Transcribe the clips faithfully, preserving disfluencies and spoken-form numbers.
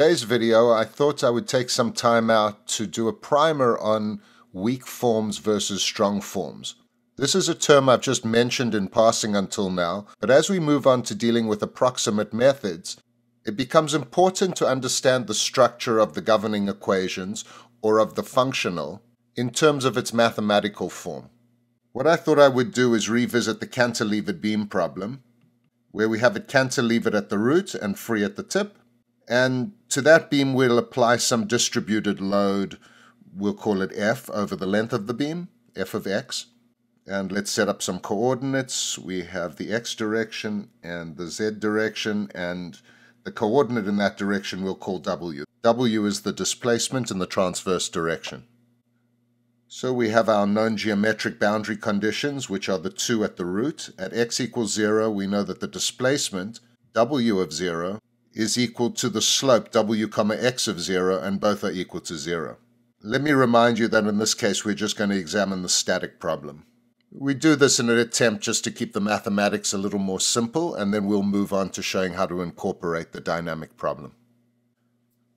Today's video, I thought I would take some time out to do a primer on weak forms versus strong forms. This is a term I've just mentioned in passing until now, but as we move on to dealing with approximate methods, it becomes important to understand the structure of the governing equations, or of the functional, in terms of its mathematical form. What I thought I would do is revisit the cantilevered beam problem, where we have it cantilevered at the root and free at the tip. And to that beam, we'll apply some distributed load, we'll call it F, over the length of the beam, F of X. And let's set up some coordinates. We have the X direction and the Z direction, and the coordinate in that direction we'll call W. W is the displacement in the transverse direction. So we have our known geometric boundary conditions, which are the two at the root. At X equals zero, we know that the displacement, W of zero, is equal to the slope w comma x of zero, and both are equal to zero. Let me remind you that in this case we're just going to examine the static problem. We do this in an attempt just to keep the mathematics a little more simple, and then we'll move on to showing how to incorporate the dynamic problem.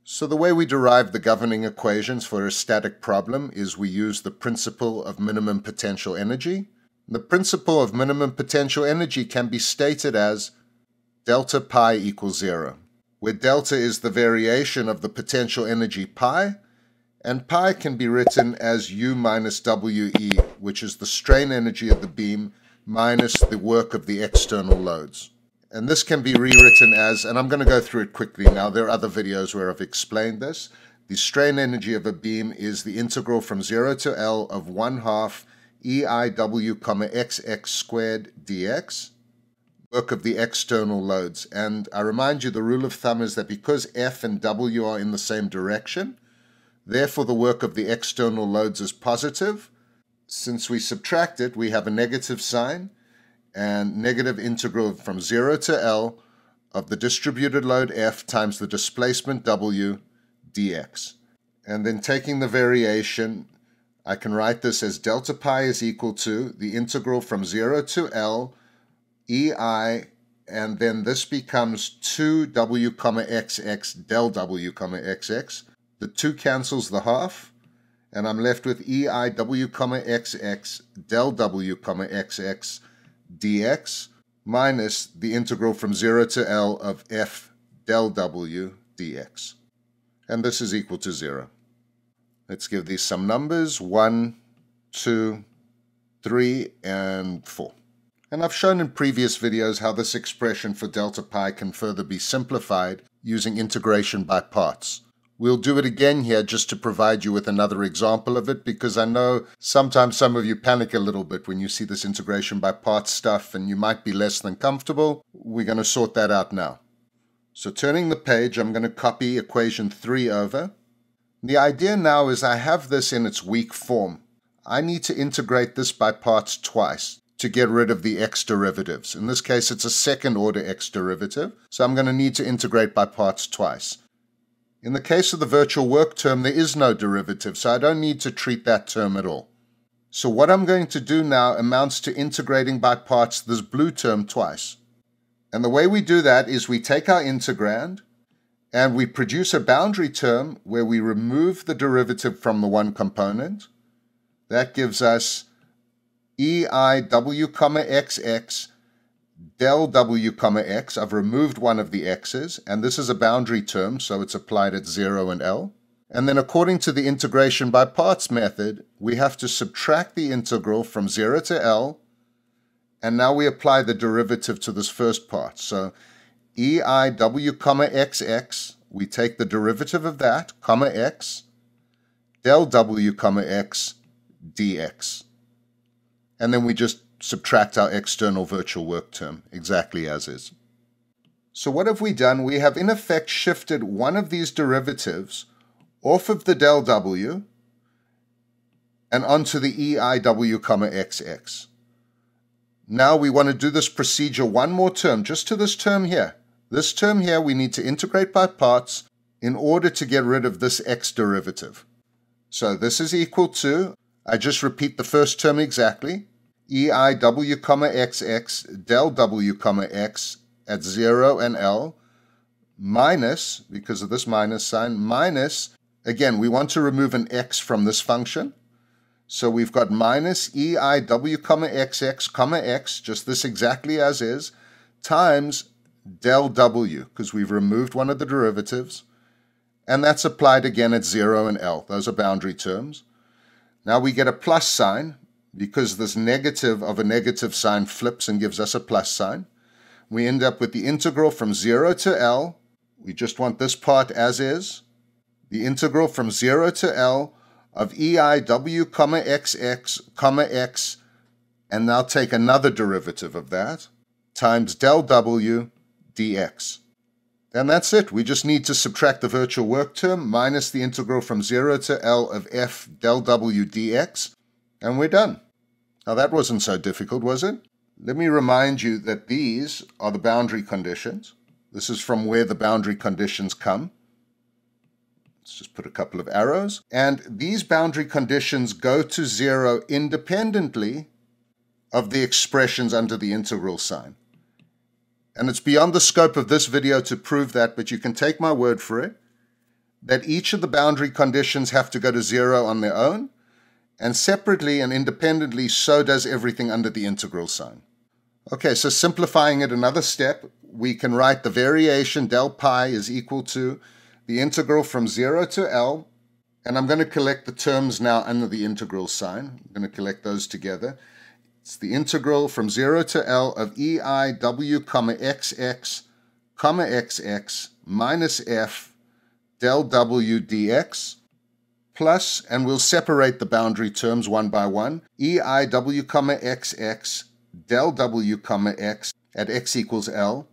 So the way we derive the governing equations for a static problem is we use the principle of minimum potential energy. The principle of minimum potential energy can be stated as delta pi equals zero, where delta is the variation of the potential energy pi, and pi can be written as u minus we, which is the strain energy of the beam minus the work of the external loads. And this can be rewritten as, and I'm going to go through it quickly now, there are other videos where I've explained this, the strain energy of a beam is the integral from zero to L of one half eiw comma xx squared dx, work of the external loads. And I remind you, the rule of thumb is that because F and W are in the same direction, therefore the work of the external loads is positive. Since we subtract it, we have a negative sign, and negative integral from zero to L of the distributed load F times the displacement W dx. And then taking the variation, I can write this as delta pi is equal to the integral from zero to L E I, and then this becomes two w comma xx del w comma xx. The two cancels the half, and I'm left with eiw comma xx del w comma xx dx minus the integral from zero to L of f del w dx. And this is equal to zero. Let's give these some numbers, one, two, three, and four. And I've shown in previous videos how this expression for delta pi can further be simplified using integration by parts. We'll do it again here just to provide you with another example of it, because I know sometimes some of you panic a little bit when you see this integration by parts stuff and you might be less than comfortable. We're going to sort that out now. So turning the page, I'm going to copy equation three over. The idea now is I have this in its weak form. I need to integrate this by parts twice to get rid of the x derivatives. In this case, it's a second order x derivative, so I'm going to need to integrate by parts twice. In the case of the virtual work term, there is no derivative, so I don't need to treat that term at all. So what I'm going to do now amounts to integrating by parts this blue term twice. And the way we do that is we take our integrand and we produce a boundary term where we remove the derivative from the one component. That gives us eiw comma xx del w comma x. I've removed one of the x's, and this is a boundary term, so it's applied at zero and L. And then according to the integration by parts method, we have to subtract the integral from zero to L, and now we apply the derivative to this first part. So eiw comma xx, we take the derivative of that, comma x, del w comma x dx. And then we just subtract our external virtual work term, exactly as is. So what have we done? We have in effect shifted one of these derivatives off of the del w and onto the eiw comma xx. Now we want to do this procedure one more term, just to this term here. This term here we need to integrate by parts in order to get rid of this x derivative. So this is equal to, I just repeat the first term exactly, eiw comma xx del w comma x at zero and L minus, because of this minus sign, minus, again, we want to remove an x from this function. So we've got minus eiw, comma xx, comma x, just this exactly as is, times del w, because we've removed one of the derivatives, and that's applied again at zero and L. Those are boundary terms. Now we get a plus sign, because this negative of a negative sign flips and gives us a plus sign. We end up with the integral from zero to L. We just want this part as is. The integral from zero to L of eiw, comma xx, comma x, and now take another derivative of that, times del w dx. And that's it. We just need to subtract the virtual work term minus the integral from zero to L of f del w dx, and we're done. Now that wasn't so difficult, was it? Let me remind you that these are the boundary conditions. This is from where the boundary conditions come. Let's just put a couple of arrows. And these boundary conditions go to zero independently of the expressions under the integral sign. And it's beyond the scope of this video to prove that, but you can take my word for it, that each of the boundary conditions have to go to zero on their own, and separately and independently, so does everything under the integral sign. Okay, so simplifying it another step, we can write the variation del pi is equal to the integral from zero to L, and I'm going to collect the terms now under the integral sign. I'm going to collect those together. It's the integral from zero to L of eiw, comma xx, comma xx, minus f del w dx, plus, and we'll separate the boundary terms one by one, eiw, comma xx, del w, comma x, at x equals L,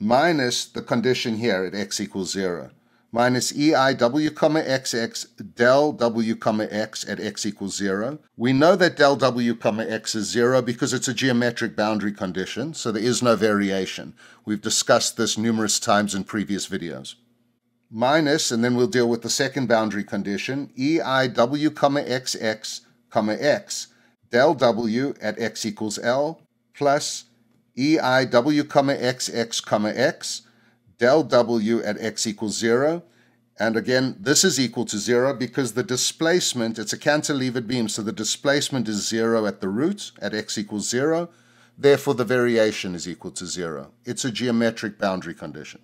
minus the condition here at x equals zero, minus eiw, comma xx, del w, comma x at x equals zero. We know that del w, comma x is zero because it's a geometric boundary condition, so there is no variation. We've discussed this numerous times in previous videos. Minus, and then we'll deal with the second boundary condition, eiw, comma xx, comma x, del w at x equals L, plus eiw, comma xx, comma x, del w at x equals zero, and again, this is equal to zero because the displacement, it's a cantilevered beam, so the displacement is zero at the root, at x equals zero, therefore the variation is equal to zero. It's a geometric boundary condition.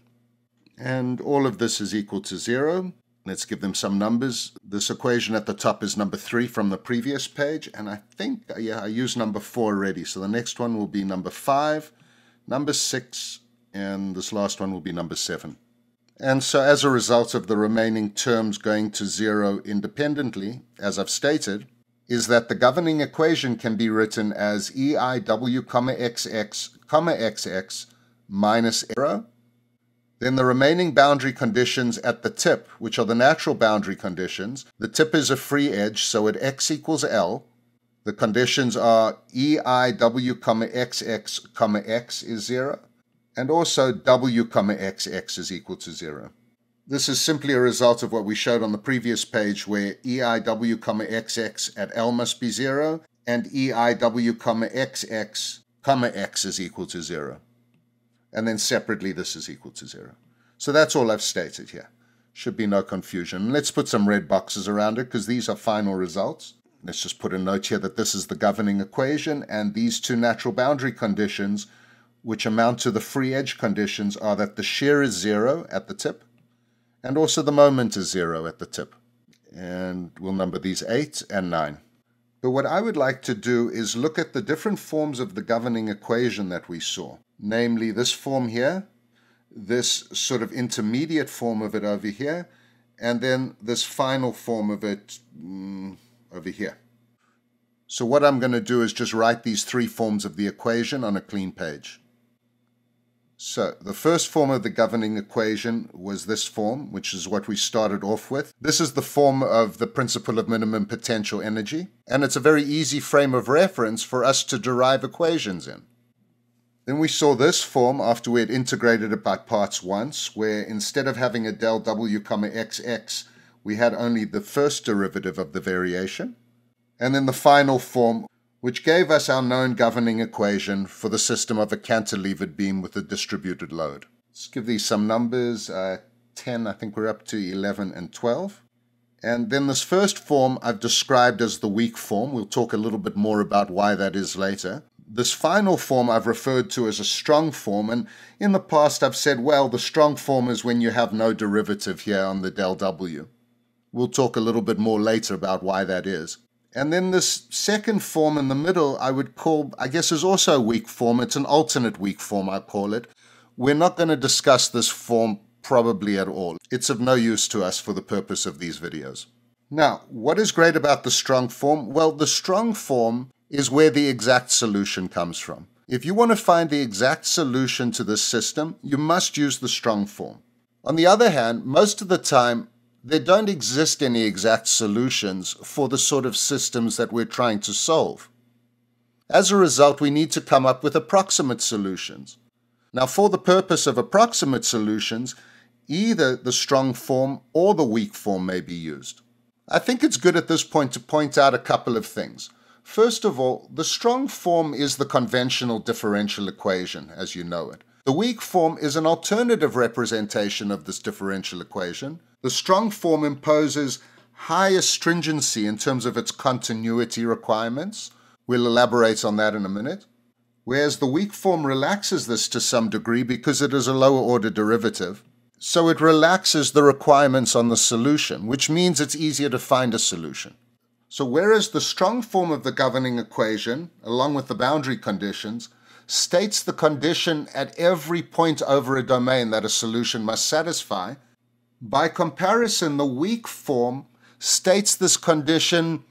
And all of this is equal to zero. Let's give them some numbers. This equation at the top is number three from the previous page, and I think, yeah, I used number four already, so the next one will be number five, number six, and this last one will be number seven. And so as a result of the remaining terms going to zero independently, as I've stated, is that the governing equation can be written as eiw, comma xx, comma xx, minus zero. Then the remaining boundary conditions at the tip, which are the natural boundary conditions, the tip is a free edge, so at x equals L, the conditions are eiw, comma xx, comma x is zero. And also w, comma xx is equal to zero. This is simply a result of what we showed on the previous page where eiw, comma xx at L must be zero and eiw, comma xx, comma x is equal to zero. And then separately this is equal to zero. So that's all I've stated here. Should be no confusion. Let's put some red boxes around it because these are final results. Let's just put a note here that this is the governing equation and these two natural boundary conditions which amount to the free edge conditions are that the shear is zero at the tip and also the moment is zero at the tip. And we'll number these eight and nine. But what I would like to do is look at the different forms of the governing equation that we saw, namely this form here, this sort of intermediate form of it over here, and then this final form of it mm, over here. So what I'm going to do is just write these three forms of the equation on a clean page. So the first form of the governing equation was this form, which is what we started off with. This is the form of the principle of minimum potential energy, and it's a very easy frame of reference for us to derive equations in. Then we saw this form after we had integrated it by parts once, where instead of having a del w, comma xx, we had only the first derivative of the variation. And then the final form, which gave us our known governing equation for the system of a cantilevered beam with a distributed load. Let's give these some numbers, uh, ten, I think we're up to eleven and twelve. And then this first form I've described as the weak form. We'll talk a little bit more about why that is later. This final form I've referred to as a strong form, and in the past I've said, well, the strong form is when you have no derivative here on the del W. We'll talk a little bit more later about why that is. And then this second form in the middle I would call, I guess, is also a weak form. It's an alternate weak form, I call it. We're not going to discuss this form probably at all. It's of no use to us for the purpose of these videos. Now, what is great about the strong form? Well, the strong form is where the exact solution comes from. If you want to find the exact solution to this system, you must use the strong form. On the other hand, most of the time, there don't exist any exact solutions for the sort of systems that we're trying to solve. As a result, we need to come up with approximate solutions. Now, for the purpose of approximate solutions, either the strong form or the weak form may be used. I think it's good at this point to point out a couple of things. First of all, the strong form is the conventional differential equation as you know it. The weak form is an alternative representation of this differential equation. The strong form imposes higher stringency in terms of its continuity requirements. We'll elaborate on that in a minute. Whereas the weak form relaxes this to some degree because it is a lower order derivative. So it relaxes the requirements on the solution, which means it's easier to find a solution. So whereas the strong form of the governing equation, along with the boundary conditions, states the condition at every point over a domain that a solution must satisfy, by comparison, the weak form states this condition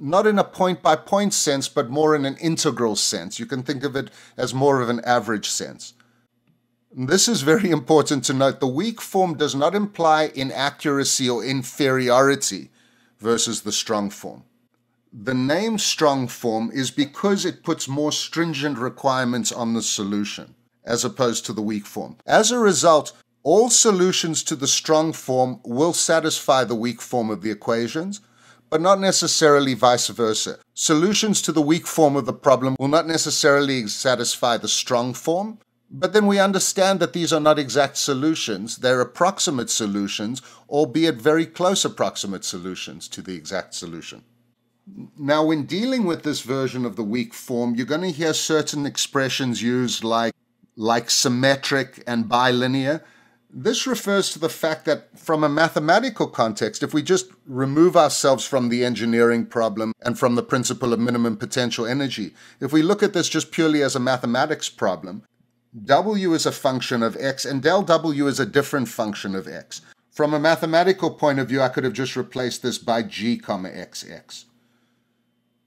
not in a point-by-point sense, but more in an integral sense. You can think of it as more of an average sense. This is very important to note. The weak form does not imply inaccuracy or inferiority versus the strong form. The name strong form is because it puts more stringent requirements on the solution as opposed to the weak form. As a result, all solutions to the strong form will satisfy the weak form of the equations, but not necessarily vice versa. Solutions to the weak form of the problem will not necessarily satisfy the strong form, but then we understand that these are not exact solutions. They're approximate solutions, albeit very close approximate solutions to the exact solution. Now, when dealing with this version of the weak form, you're going to hear certain expressions used like, like symmetric and bilinear. This refers to the fact that from a mathematical context, if we just remove ourselves from the engineering problem and from the principle of minimum potential energy, if we look at this just purely as a mathematics problem, W is a function of X and del W is a different function of X. From a mathematical point of view, I could have just replaced this by G comma X X.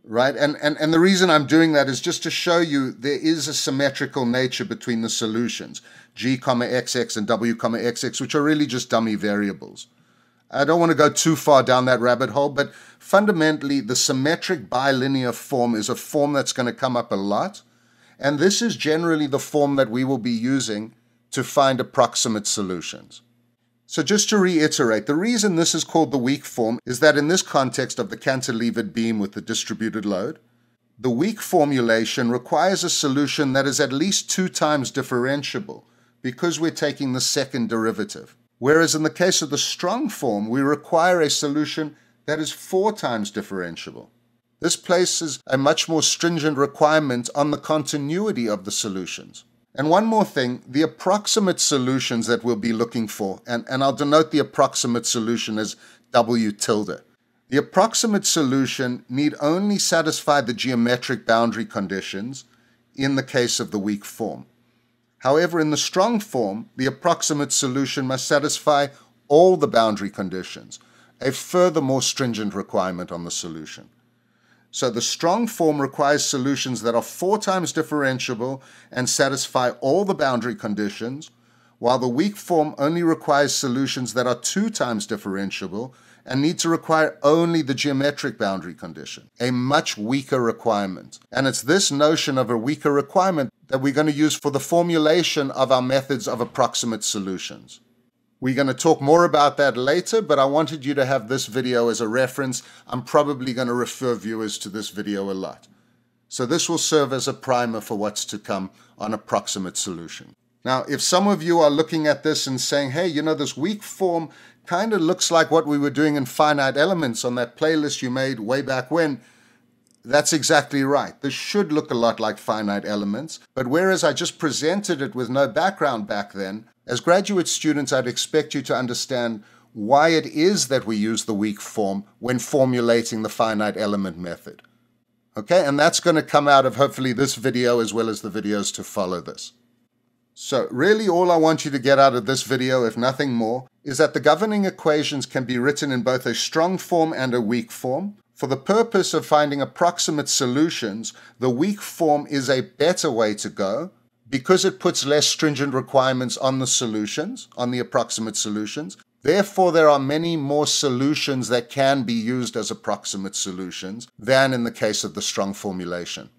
Right? And, and, and the reason I'm doing that is just to show you there is a symmetrical nature between the solutions, G comma X X and W comma X X, which are really just dummy variables. I don't want to go too far down that rabbit hole, but fundamentally the symmetric bilinear form is a form that's going to come up a lot. And this is generally the form that we will be using to find approximate solutions. So just to reiterate, the reason this is called the weak form is that in this context of the cantilevered beam with the distributed load, the weak formulation requires a solution that is at least two times differentiable because we're taking the second derivative. Whereas in the case of the strong form, we require a solution that is four times differentiable. This places a much more stringent requirement on the continuity of the solutions. And one more thing, the approximate solutions that we'll be looking for, and, and I'll denote the approximate solution as W tilde. The approximate solution need only satisfy the geometric boundary conditions in the case of the weak form. However, in the strong form, the approximate solution must satisfy all the boundary conditions, a further more stringent requirement on the solution. So the strong form requires solutions that are four times differentiable and satisfy all the boundary conditions, while the weak form only requires solutions that are two times differentiable and need to require only the geometric boundary condition, a much weaker requirement. And it's this notion of a weaker requirement that we're going to use for the formulation of our methods of approximate solutions. We're going to talk more about that later, but I wanted you to have this video as a reference. I'm probably going to refer viewers to this video a lot. So this will serve as a primer for what's to come on approximate solution. Now, if some of you are looking at this and saying, hey, you know, this weak form kind of looks like what we were doing in finite elements on that playlist you made way back when, that's exactly right. This should look a lot like finite elements, but whereas I just presented it with no background back then, as graduate students, I'd expect you to understand why it is that we use the weak form when formulating the finite element method. Okay, and that's going to come out of hopefully this video as well as the videos to follow this. So really all I want you to get out of this video, if nothing more, is that the governing equations can be written in both a strong form and a weak form. For the purpose of finding approximate solutions, the weak form is a better way to go because it puts less stringent requirements on the solutions, on the approximate solutions. Therefore, there are many more solutions that can be used as approximate solutions than in the case of the strong formulation.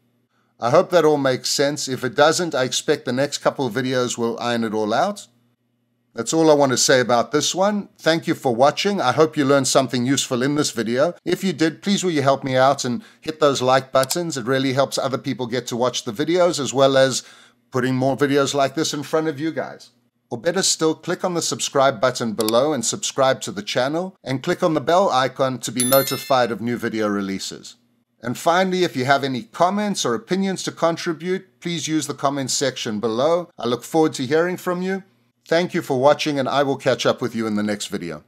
I hope that all makes sense. If it doesn't, I expect the next couple of videos will iron it all out. That's all I want to say about this one. Thank you for watching. I hope you learned something useful in this video. If you did, please will you help me out and hit those like buttons. It really helps other people get to watch the videos, as well as putting more videos like this in front of you guys. Or better still, click on the subscribe button below and subscribe to the channel, and click on the bell icon to be notified of new video releases. And finally, if you have any comments or opinions to contribute, please use the comments section below. I look forward to hearing from you. Thank you for watching, and I will catch up with you in the next video.